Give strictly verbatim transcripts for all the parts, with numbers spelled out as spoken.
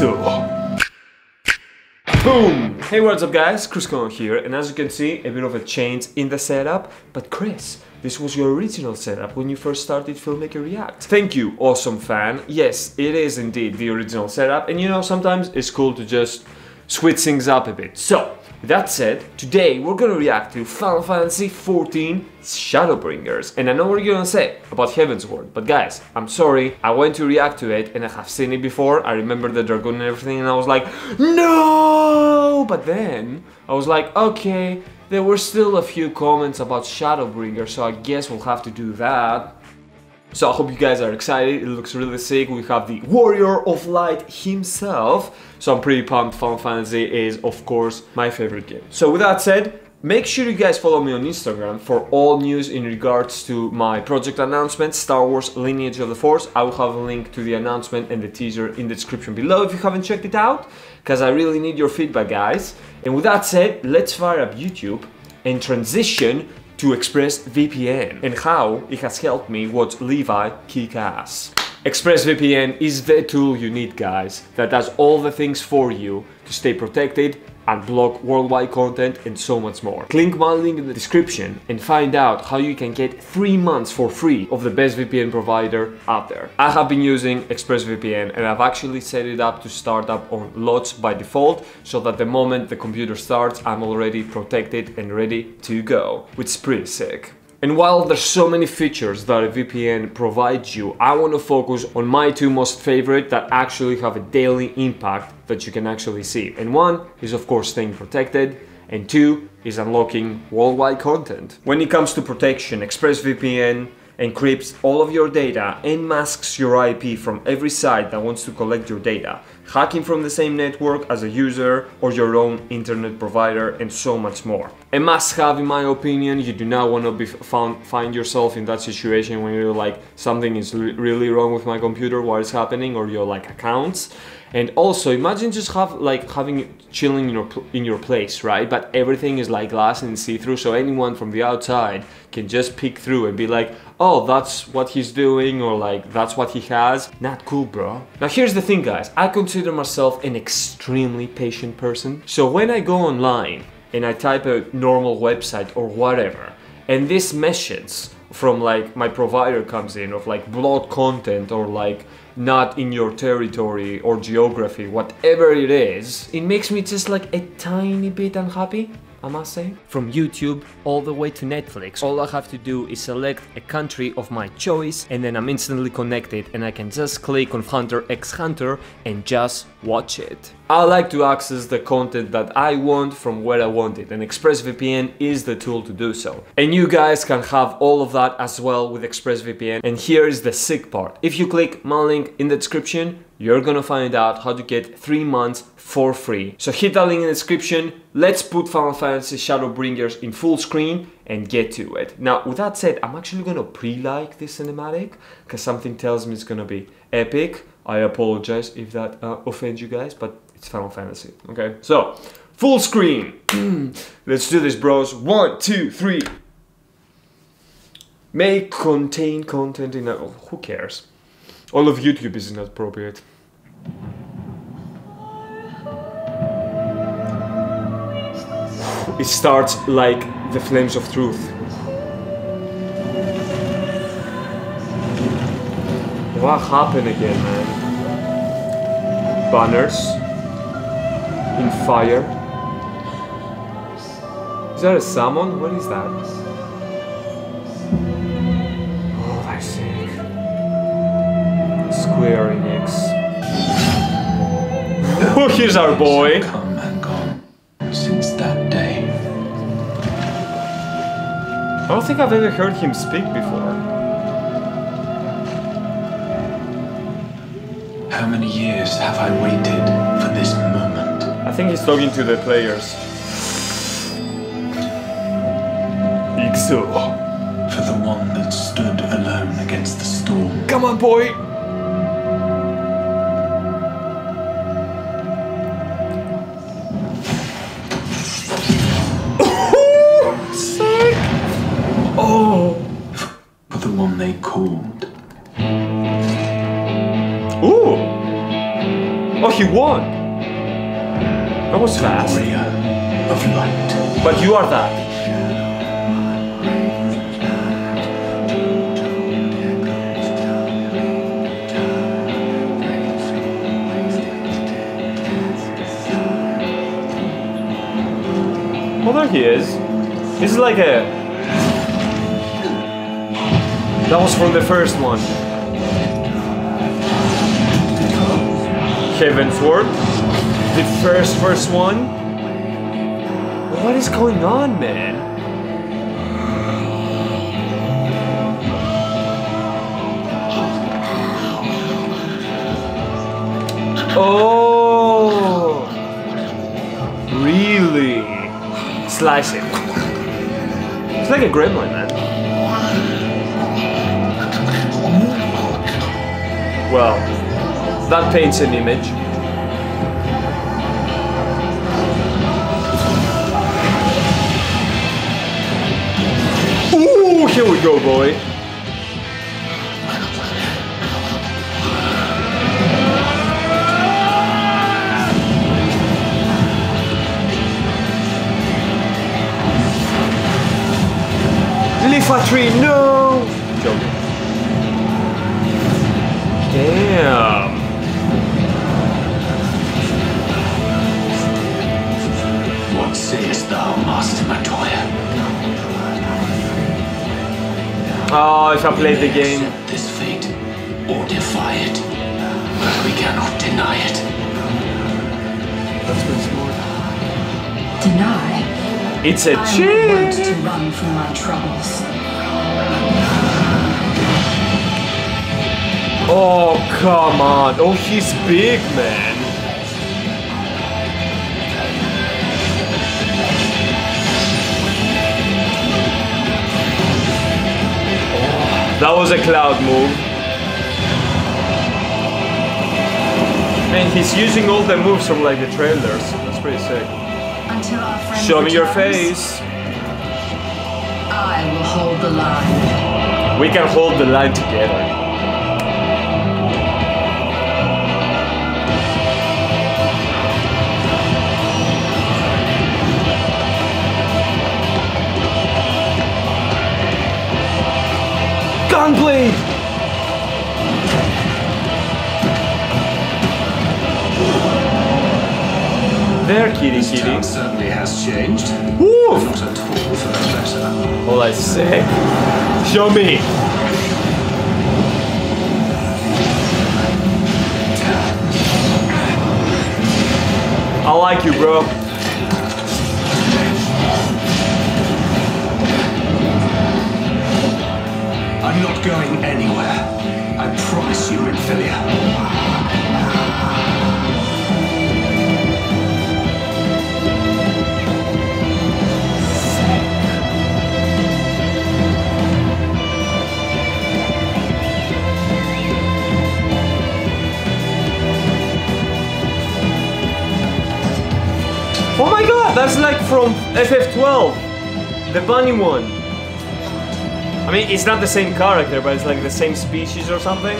Pixel. Boom! Hey, what's up guys, Chris Connor here, and as you can see, a bit of a change in the setup. But Chris, this was your original setup when you first started Filmmaker React. Thank you, awesome fan. Yes, it is indeed the original setup, and you know, sometimes it's cool to just switch things up a bit. So, with that said, today we're gonna react to Final Fantasy fourteen Shadowbringers. And I know what you're gonna say about Heavensward, but guys, I'm sorry, I went to react to it and I have seen it before. I remember the Dragoon and everything and I was like, no! But then, I was like, okay, there were still a few comments about Shadowbringers, so I guess we'll have to do that. So I hope you guys are excited, it looks really sick. We have the Warrior of Light himself. So I'm pretty pumped. Final Fantasy is, of course, my favorite game. So with that said, make sure you guys follow me on Instagram for all news in regards to my project announcement, Star Wars Lineage of the Force. I will have a link to the announcement and the teaser in the description below if you haven't checked it out, because I really need your feedback, guys. And with that said, let's fire up YouTube and transition to ExpressVPN and how it has helped me watch Levi kick ass. ExpressVPN is the tool you need, guys, that does all the things for you to stay protected and block worldwide content and so much more. Click my link in the description and find out how you can get three months for free of the best V P N provider out there. I have been using ExpressVPN and I've actually set it up to start up on lots by default, so that the moment the computer starts, I'm already protected and ready to go, which is pretty sick. And while there's so many features that a V P N provides you, I want to focus on my two most favorite that actually have a daily impact that you can actually see. And one is, of course, staying protected, and two is unlocking worldwide content. When it comes to protection, ExpressVPN encrypts all of your data and masks your I P from every site that wants to collect your data, hacking from the same network as a user or your own internet provider and so much more. A must-have in my opinion. You do not want to be found find yourself in that situation when you're like, something is really wrong with my computer, what is happening, or your like accounts. And also imagine just have like having chilling in your in your place, right? But everything is like glass and see-through, so anyone from the outside can just peek through and be like, oh, that's what he's doing, or like that's what he has. Not cool, bro. Now here's the thing, guys. I consider myself an extremely patient person. So when I go online and I type a normal website or whatever, and this message from like my provider comes in of like blocked content or like not in your territory or geography, whatever it is, it makes me just like a tiny bit unhappy, I must say. From YouTube all the way to Netflix, all I have to do is select a country of my choice and then I'm instantly connected and I can just click on Hunter x Hunter and just watch it. I like to access the content that I want from where I want it, and ExpressVPN is the tool to do so. And you guys can have all of that as well with ExpressVPN. And here is the sick part. If you click my link in the description, you're gonna find out how to get three months for free. So hit that link in the description. Let's put Final Fantasy Shadowbringers in full screen and get to it. Now, with that said, I'm actually gonna pre-like this cinematic because something tells me it's gonna be epic. I apologize if that uh, offends you guys, but it's Final Fantasy, okay? So, full screen. Let's do this, bros. One, two, three. May contain content in a... Oh, who cares? All of YouTube is inappropriate. It starts like the flames of truth. What happened again, man? Banners in fire. Is that a salmon? What is that? Oh, that's sick. Square Enix. Oh, here's our boy. Come and gone since that day. I don't think I've ever heard him speak before. How many years have I waited for this moment? I think he's talking to the players. Ixo. For the one that stood alone against the storm. Come on, boy! Sick! Oh! For the one they called. Ooh! Oh, he won! That was fast. Warrior of Light. But you are that. Oh, there he is. This is like a... That was from the first one. Heavensward. The first first one. What is going on, man? Oh! Really? Slice it. It's like a gremlin, man. Well, that paints an image. Ooh, here we go, boy. Tree, no! Joking. Damn. What sayest thou, Master Matoya? Oh, if I played the game. Accept this fate or defy it, but we cannot deny it. That's what's more. Deny? It's a cheat! I want to run from my troubles. Oh, come on. Oh, he's big, man. Oh, that was a cloud move. Man, he's using all the moves from like the trailers. That's pretty sick. Until our friend Show me returns, your face. I will hold the line. We can hold the line together. Gunblade! There, kitty, kitty. This town certainly has changed. Woo! Not at all for the better. All I say, show me. I like you, bro. I'm not going anywhere. I promise you, Renfilia. Oh my god, that's like from F F twelve, the bunny one. I mean, it's not the same character, but it's like the same species or something.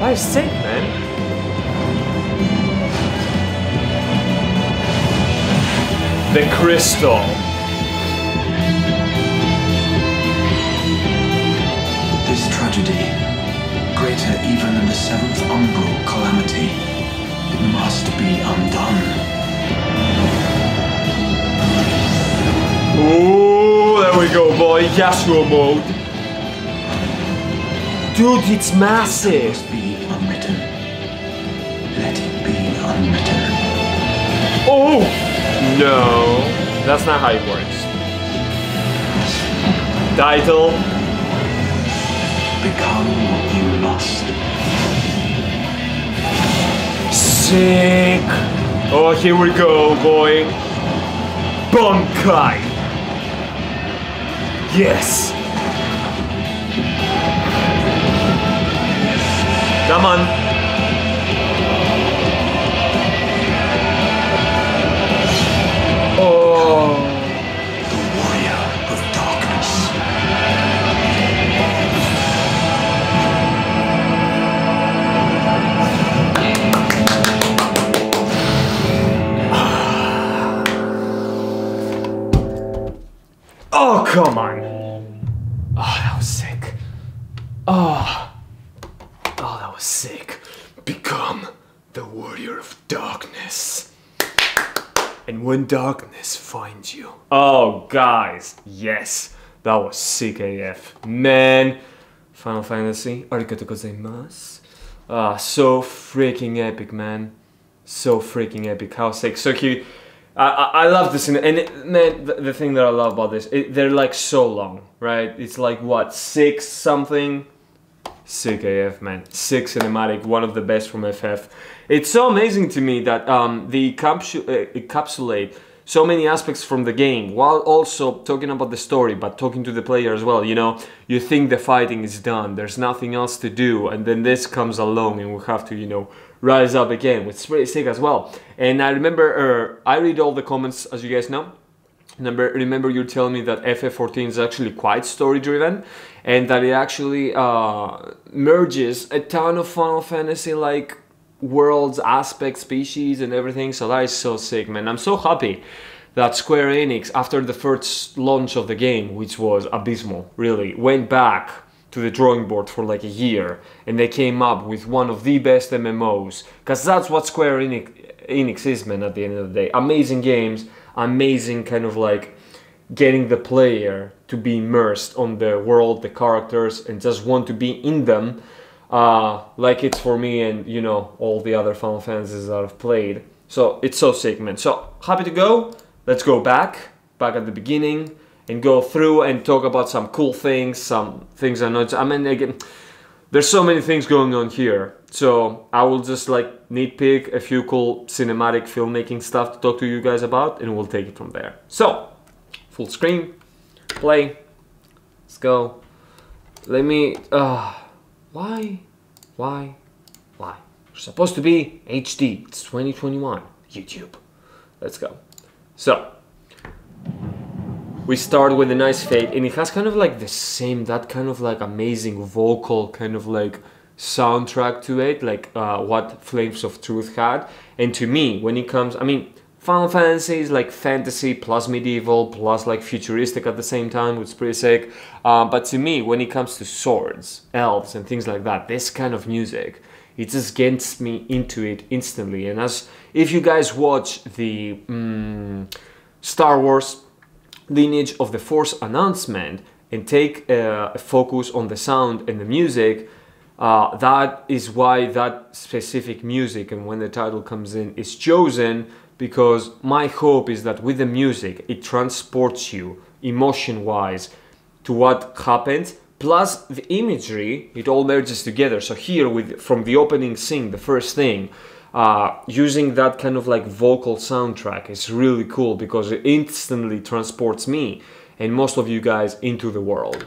That is sick, man. The crystal. This tragedy, greater even than the seventh umbral calamity, it must be undone. Ooh. There we go, boy, Yasuo mode. Dude, it's massive. Let it be unwritten. Let it be unwritten. Oh! No, that's not how it works. Title. Become what you must. Sick. Oh, here we go, boy. Bonkai. Yes! Come on! Oh! The Warrior of Darkness. come on. Oh, that was sick. Oh. Oh, that was sick. Become the warrior of darkness. And when darkness finds you. Oh, guys, yes. That was sick A F. Man. Final Fantasy. Arigatou gozaimasu. Ah, so freaking epic, man. So freaking epic. How sick. So cute. I, I, I love this, and it, man, the, the thing that I love about this, it, they're like so long, right? It's like what, six something? Sick A F, man. Six cinematic, one of the best from F F. It's so amazing to me that um, they capsu uh, encapsulate so many aspects from the game while also talking about the story, but talking to the player as well, you know? You think the fighting is done, there's nothing else to do, and then this comes along and we have to, you know, rise up again, which is pretty sick as well. And I remember, uh, I read all the comments, as you guys know. Remember, remember you telling me that F F fourteen is actually quite story-driven, and that it actually uh, merges a ton of Final Fantasy-like worlds, aspects, species, and everything. So that is so sick, man. I'm so happy that Square Enix, after the first launch of the game, which was abysmal, really, went back to the drawing board for like a year, and they came up with one of the best M M Os, because that's what Square Enix, Enix is, man, at the end of the day. Amazing games, amazing kind of like getting the player to be immersed on the world, the characters, and just want to be in them, uh, like it's for me and, you know, all the other Final Fantasies that I've played. So it's so sick, man. So happy to go. Let's go back, back at the beginning, and go through and talk about some cool things, some things I know. I mean, again, there's so many things going on here. So I will just like nitpick a few cool cinematic filmmaking stuff to talk to you guys about, and we'll take it from there. So, full screen, play, let's go. Let me, uh, why, why, why? We're supposed to be H D, it's twenty twenty-one, YouTube. Let's go. So, we start with a nice fade, and it has kind of like the same, that kind of like amazing vocal kind of like soundtrack to it, like uh, what Flames of Truth had. And to me, when it comes, I mean, Final Fantasy is like fantasy plus medieval plus like futuristic at the same time, which is pretty sick. Uh, but to me, when it comes to swords, elves and things like that, this kind of music, it just gets me into it instantly. And as if you guys watch the um, Star Wars Lineage of the Force announcement and take uh, a focus on the sound and the music, uh, that is why that specific music and when the title comes in is chosen, because my hope is that with the music it transports you emotion wise to what happened, plus the imagery, it all merges together. So here with from the opening scene, the first thing, Uh, using that kind of like vocal soundtrack is really cool because it instantly transports me and most of you guys into the world.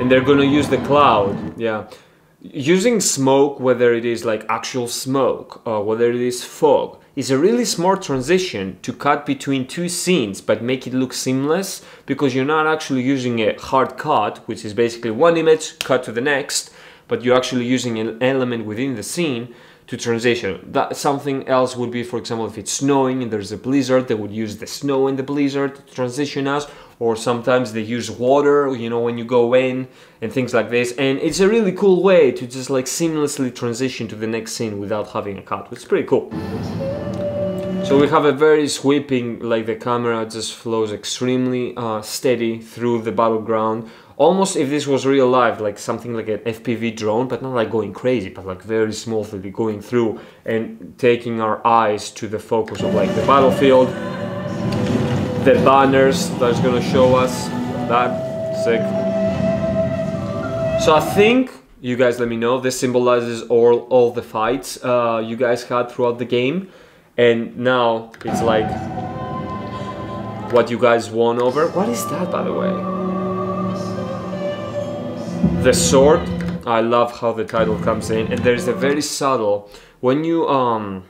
And they're gonna use the cloud, yeah. Using smoke, whether it is like actual smoke or whether it is fog, is a really smart transition to cut between two scenes but make it look seamless, because you're not actually using a hard cut, which is basically one image cut to the next, but you're actually using an element within the scene to transition. That something else would be, for example, if it's snowing and there's a blizzard, they would use the snow and the blizzard to transition us, or sometimes they use water, you know, when you go in and things like this. And it's a really cool way to just like seamlessly transition to the next scene without having a cut, which is pretty cool. So we have a very sweeping, like the camera just flows extremely uh, steady through the battleground. Almost if this was real life, like something like an F P V drone, but not like going crazy, but like very smoothly going through and taking our eyes to the focus of like the battlefield, the banners that's gonna show us, that, sick. So I think, you guys let me know, this symbolizes all, all the fights uh, you guys had throughout the game, and now it's like what you guys won over. What is that, by the way? The sword, I love how the title comes in, and there's a very subtle, when you um,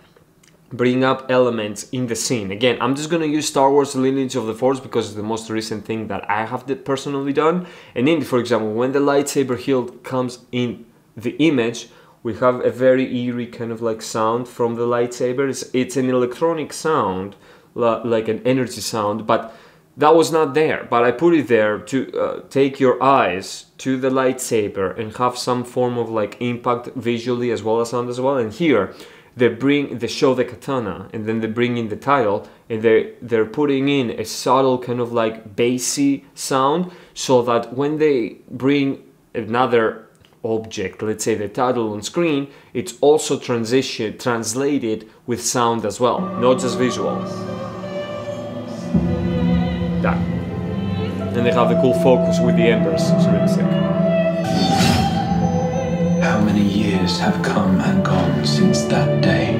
bring up elements in the scene, again, I'm just going to use Star Wars Lineage of the Force because it's the most recent thing that I have personally done, and in, for example, when the lightsaber hilt comes in the image, we have a very eerie kind of like sound from the lightsaber. It's, it's an electronic sound like an energy sound, but that was not there. But I put it there to uh, take your eyes to the lightsaber and have some form of like impact visually as well as sound as well. And here they bring, they show the katana, and then they bring in the title, and they they're putting in a subtle kind of like bassy sound, so that when they bring another object, let's say the title on screen, it's also transition translated with sound as well, not just visual. That. And they have a cool focus with the embers. It's really sick. How many years have come and gone since that day?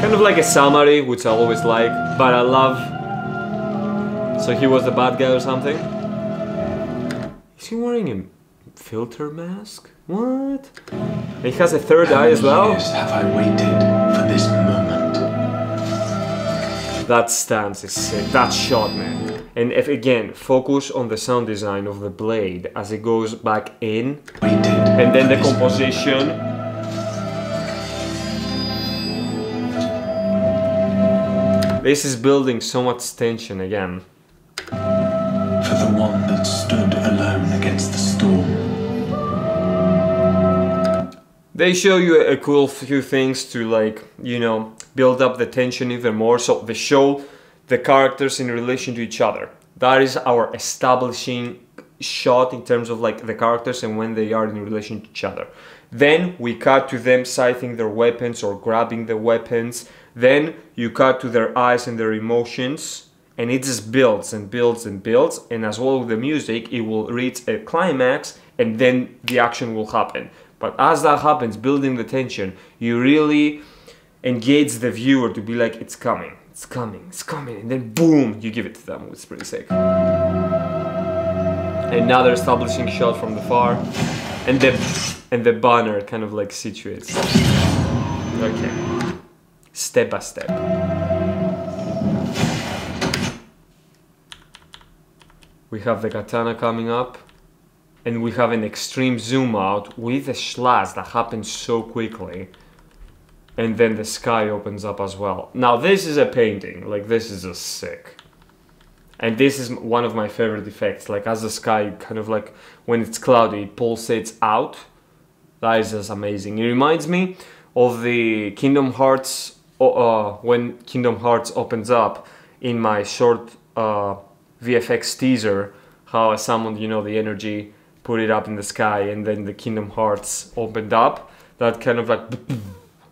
Kind of like a summary, which I always like, but I love. So he was the bad guy or something? Is he wearing him? Filter mask? What? He has a third How eye as well? How many years have I waited for this moment? That stance is sick. That shot, man. And if, again, focus on the sound design of the blade as it goes back in. Waited and then the composition. Moment. This is building so much tension again. For the one that stood alone against the storm. They show you a cool few things to, like, you know, build up the tension even more. So they show the characters in relation to each other. That is our establishing shot in terms of like the characters and when they are in relation to each other. Then we cut to them scything their weapons or grabbing the weapons. Then you cut to their eyes and their emotions. And it just builds and builds and builds. And as well with the music, it will reach a climax and then the action will happen. But as that happens, building the tension, you really engage the viewer to be like, it's coming, it's coming, it's coming, and then boom, you give it to them, which is pretty sick. Another establishing shot from the far, and the, and the banner kind of like situates. Okay, step by step. We have the katana coming up. And we have an extreme zoom out with a slash that happens so quickly. And then the sky opens up as well. Now this is a painting, like this is just sick. And this is one of my favorite effects, like as the sky kind of like, when it's cloudy, it pulsates out. That is just amazing. It reminds me of the Kingdom Hearts, uh, when Kingdom Hearts opens up in my short uh, V F X teaser, how I summoned, you know, the energy, put it up in the sky, and then the Kingdom Hearts opened up. That kind of like,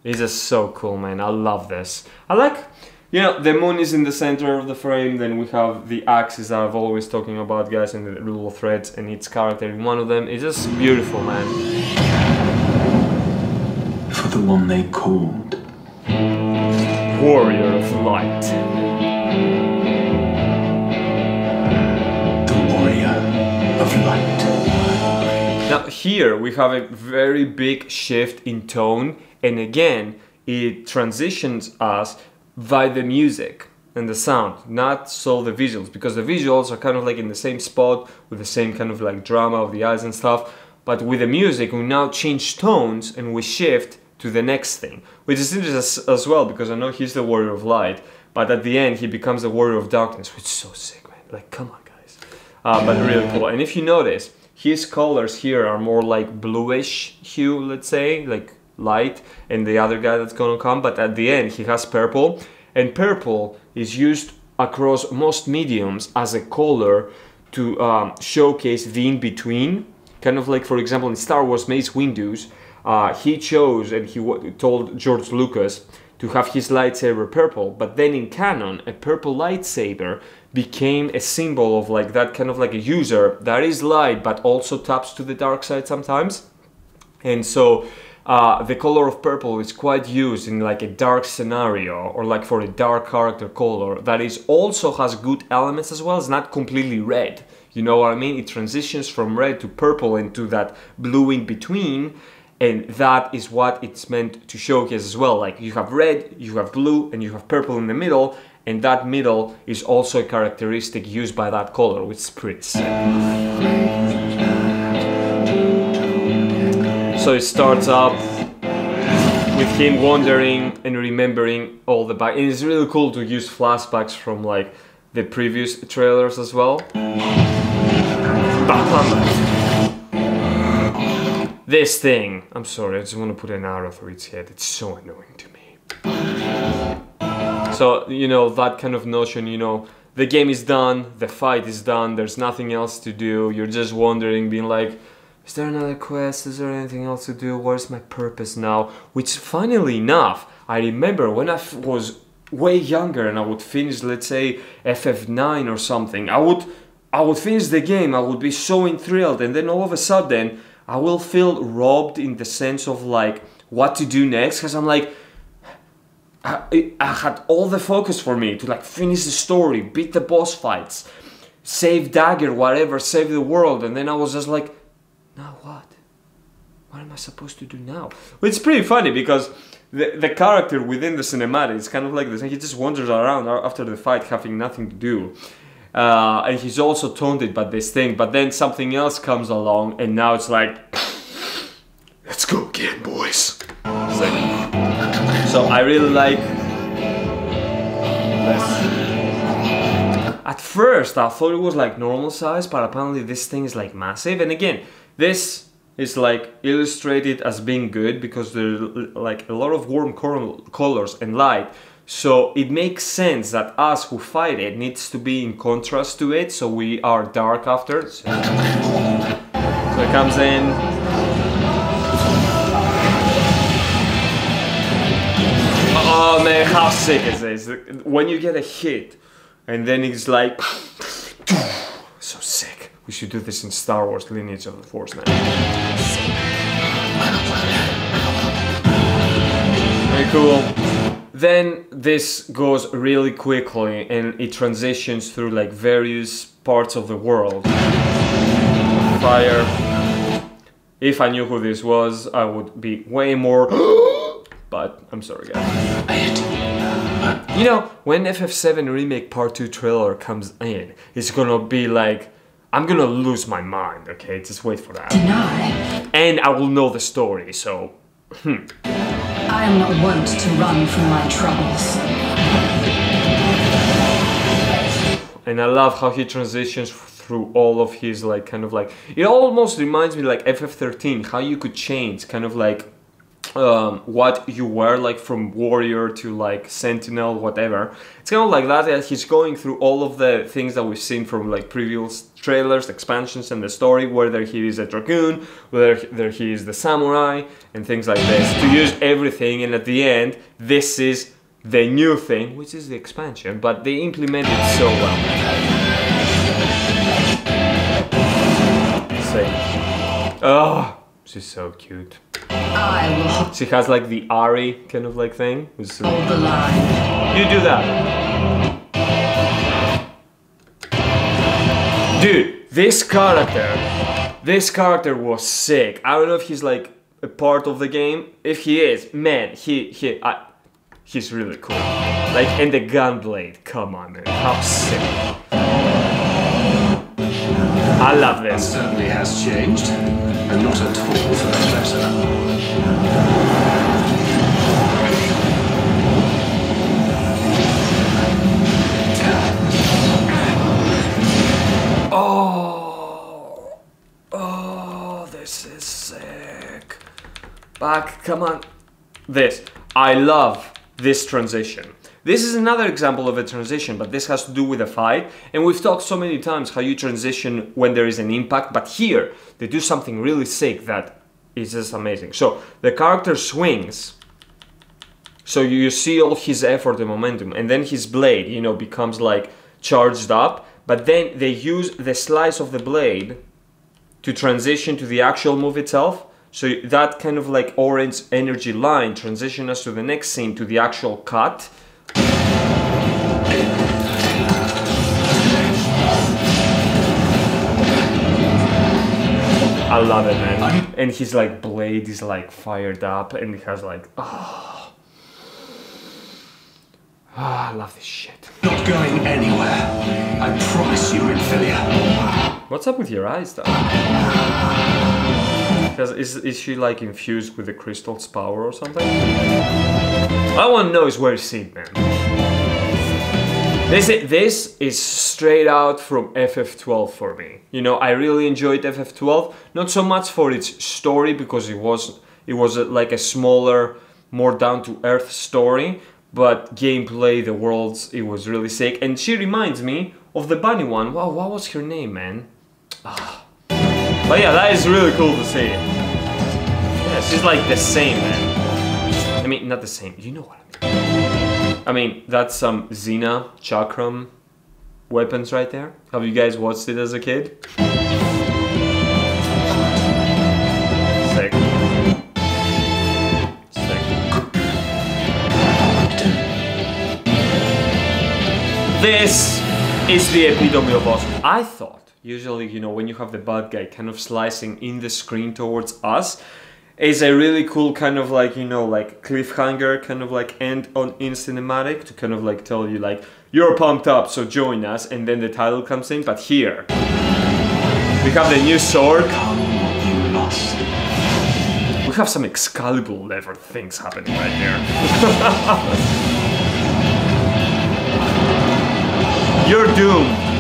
it's just so cool, man. I love this. I like, you know, the moon is in the center of the frame, then we have the axis that I've always talking about, guys, and the rule of threads and its character in one of them. It's just beautiful, man. For the one they called Warrior of Light. Now here we have a very big shift in tone, and again it transitions us by the music and the sound, not so the visuals, because the visuals are kind of like in the same spot with the same kind of like drama of the eyes and stuff, but with the music we now change tones and we shift to the next thing, which is interesting as well, because I know he's the Warrior of Light, but at the end he becomes the Warrior of Darkness, which is so sick, man, like come on. Uh, but really cool. And if you notice, his colors here are more like bluish hue, let's say, like light, and the other guy that's gonna come, but at the end he has purple, and purple is used across most mediums as a color to um, showcase the in-between, kind of like, for example, in Star Wars Mace Windu's, uh, he chose and he w told George Lucas to have his lightsaber purple, but then in canon, a purple lightsaber became a symbol of like that kind of like a user that is light, but also taps to the dark side sometimes. And so uh, the color of purple is quite used in like a dark scenario or like for a dark character color that is also has good elements as well. It's not completely red, you know what I mean? It transitions from red to purple into that blue in between. And that is what it's meant to showcase as well. Like you have red, you have blue, and you have purple in the middle, and that middle is also a characteristic used by that color, which is pretty sick. So it starts up with him wandering and remembering all the back. And it's really cool to use flashbacks from like the previous trailers as well. This thing. I'm sorry, I just want to put an arrow through its head. It's so annoying to me. So, you know, that kind of notion, you know, the game is done, the fight is done, there's nothing else to do. You're just wandering, being like, is there another quest? Is there anything else to do? Where's my purpose now? Which, funnily enough, I remember when I was way younger and I would finish, let's say, F F nine or something, I would I would finish the game, I would be so enthralled, and then all of a sudden, I will feel robbed in the sense of like, what to do next, because I'm like, I, I had all the focus for me to like finish the story, beat the boss fights, save Dagger, whatever, save the world, and then I was just like, now what? What am I supposed to do now? Well, it's pretty funny because the, the character within the cinematic is kind of like this, and he just wanders around after the fight having nothing to do. Uh, and he's also taunted by this thing, but then something else comes along and now it's like, let's go again, boys. It's like, so I really like this. At first I thought it was like normal size, but apparently this thing is like massive, and again, this is like illustrated as being good because there's like a lot of warm colors and light. So it makes sense that us who fight it needs to be in contrast to it, so we are dark after. So it comes in. Oh man, how sick is this? When you get a hit and then it's like, so sick. We should do this in Star Wars Lineage of the Force, man. Very cool. Then this goes really quickly and it transitions through like various parts of the world. Fire. If I knew who this was, I would be way more, but I'm sorry guys. You know, when F F seven Remake Part two trailer comes in, it's gonna be like, I'm gonna lose my mind, okay? Just wait for that. Deny. And I will know the story, so, hmm. I am not wont to run from my troubles. And I love how he transitions through all of his like kind of like, it almost reminds me like F F thirteen, how you could change kind of like um, what you were like from warrior to like sentinel, whatever. It's kind of like that, and he's going through all of the things that we've seen from like previous trailers, expansions and the story, whether he is a dragoon, whether he is the samurai, and things like this, to use everything, and at the end, this is the new thing, which is the expansion, but they implement it so well. Same. Oh, she's so cute. She has like the Ari kind of like thing. Hold the line. You do that. Dude, this character, this character was sick. I don't know if he's like a part of the game. If he is, man, he, he, I, he's really cool. Like, and the gunblade, come on, man, how sick. I love this. It certainly has changed, and not at all for that matter. Oh, oh, this is sick. Back, come on. This, I love this transition. This is another example of a transition, but this has to do with a fight. And we've talked so many times how you transition when there is an impact, but here they do something really sick that is just amazing. So the character swings. So you see all his effort and momentum, and then his blade, you know, becomes like charged up. But then they use the slice of the blade to transition to the actual move itself. So that kind of like orange energy line transitions us to the next scene, to the actual cut. I love it, man. And his like blade is like fired up and it has like... Oh, oh I love this shit. Not going anywhere. I promise you, Infilia. What's up with your eyes, though? has, is, is she like infused with the crystal's power or something? I want to know is where is Sid, man. This is, this is straight out from F F twelve for me. You know, I really enjoyed F F twelve, not so much for its story because it was, it was a, like a smaller, more down-to-earth story, but gameplay, the worlds, it was really sick. And she reminds me of the bunny one. Wow, what was her name, man? Ah. But yeah, that is really cool to see. Yeah, she's like the same, man. I mean, not the same, you know what I mean. I mean, that's some Xena, Chakram weapons right there. Have you guys watched it as a kid? Sick. Sick. This is the epitome of awesome. I thought. Usually, you know, when you have the bad guy kind of slicing in the screen towards us, is a really cool kind of like, you know, like cliffhanger, kind of like end on in cinematic to kind of like tell you like, you're pumped up, so join us, and then the title comes in, but here, we have the new sword. We have some Excalibur level things happening right there. You're doomed.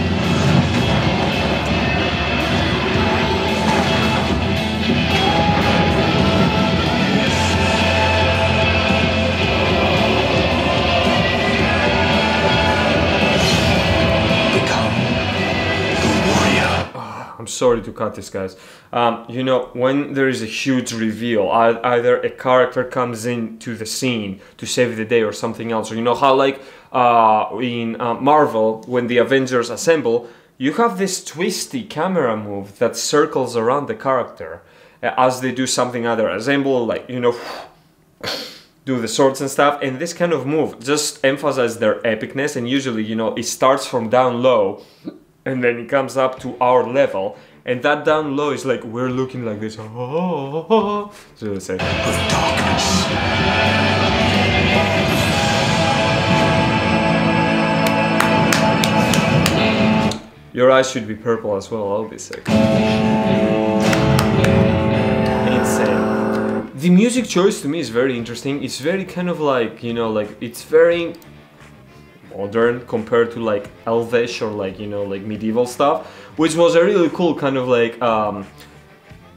I'm sorry to cut this, guys. Um, you know, when there is a huge reveal, either a character comes into the scene to save the day or something else. Or you know how, like, uh, in uh, Marvel, when the Avengers assemble, you have this twisty camera move that circles around the character as they do something either assemble, like, you know, do the swords and stuff. And this kind of move just emphasizes their epicness. And usually, you know, it starts from down low. And then it comes up to our level, and that down low is like we're looking like this. So let's say darkness. Your eyes should be purple as well. I'll be sick. Insane. The music choice to me is very interesting. It's very kind of like, you know, like it's very modern compared to like Elvish or like, you know, like medieval stuff, which was a really cool kind of like, um,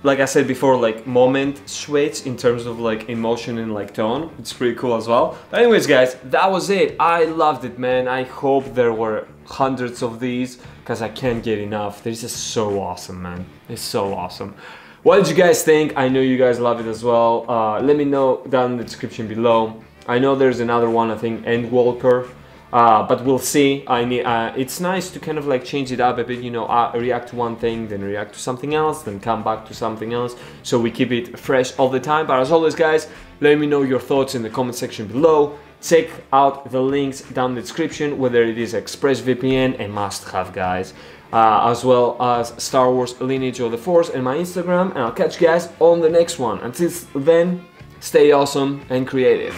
like I said before, like moment switch in terms of like emotion and like tone. It's pretty cool as well. But anyways, guys, that was it. I loved it, man. I hope there were hundreds of these because I can't get enough. This is so awesome, man. It's so awesome. What did you guys think? I know you guys love it as well. Uh, let me know down in the description below. I know there's another one, I think Endwalker. Uh, but we'll see. I need, uh, it's nice to kind of like change it up a bit, you know, uh, react to one thing, then react to something else, then come back to something else. So we keep it fresh all the time. But as always, guys, let me know your thoughts in the comment section below. Check out the links down in the description, whether it is ExpressVPN, a must-have, guys, uh, as well as Star Wars Lineage of the Force and my Instagram. And I'll catch you guys on the next one. Until then, stay awesome and creative.